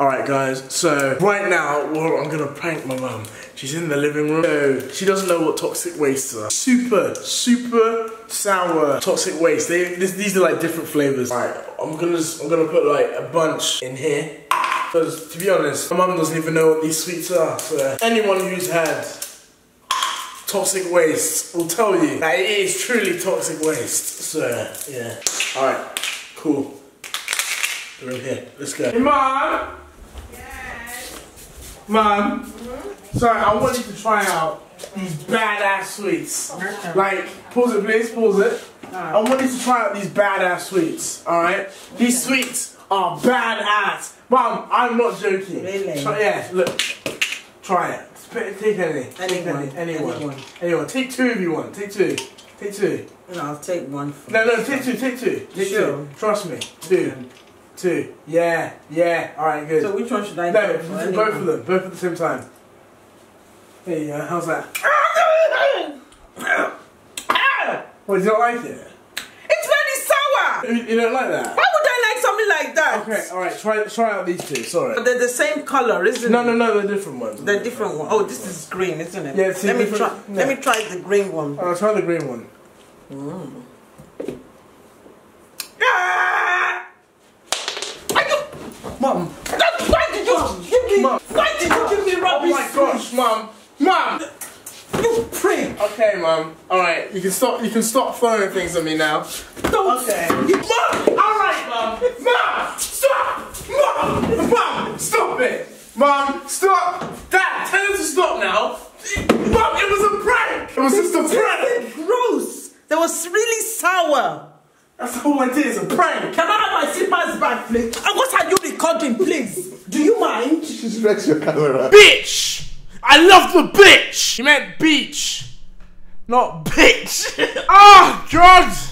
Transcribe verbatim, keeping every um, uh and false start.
Alright guys, so right now, well, I'm gonna prank my mum. She's in the living room. So she doesn't know what toxic wastes are. Super, super sour toxic waste. They, this, these are like different flavors. Alright, I'm gonna, I'm gonna put like a bunch in here. Because to be honest, my mum doesn't even know what these sweets are. So anyone who's had toxic waste will tell you that it is truly toxic waste. So yeah. Alright, cool. They're in here. Let's go. Hey, Mum. Mum, mm-hmm. Sorry, I want you to try out these badass sweets. Okay. Like, pause it please, pause it. Right. I want you to try out these badass sweets, alright? Okay. These sweets are badass. Mum, I'm not joking. Really? Try, yeah, look. Try it. Take any. Anyone. Anyone. Anyone. Anyone. Anyone. Take two if you want. Take two. Take two. No, I'll take one. No, no, take two, take two. Take sure. two. Trust me. Two. Two. Yeah, yeah. Alright, good. So which one should I do? No, both of them. Both at the same time. There you go. How's that? Well, you don't like it? It's very sour! You, you don't like that? Why would I like something like that? Okay, alright. Try try out these two. Sorry. But they're the same colour, isn't no, it? No, no, no. They're different ones. They're different ones. Oh, this is green, isn't it? Yeah, see, let, me try, no. let me try the green one. I'll try the green one. Mm. Mum, why did you give me? Mom. Why did you give me rubbish? Oh my gosh, Mum, Mum, you prick! Okay, Mum. All right, you can stop. You can stop throwing things at me now. Don't. Okay. Mum, all right, Mum, Mum, stop, Mum, Mum, stop it, Mum, stop. Dad, tell us to stop now. Mum, it was a prank. It was just a prank. Gross. That was really sour. That's all I did is a prank. Can I have my slippers back, please? And what are you recording, please? Do you mind? Just flex your camera. Bitch! I love the bitch! You meant beach, not bitch. Oh, God!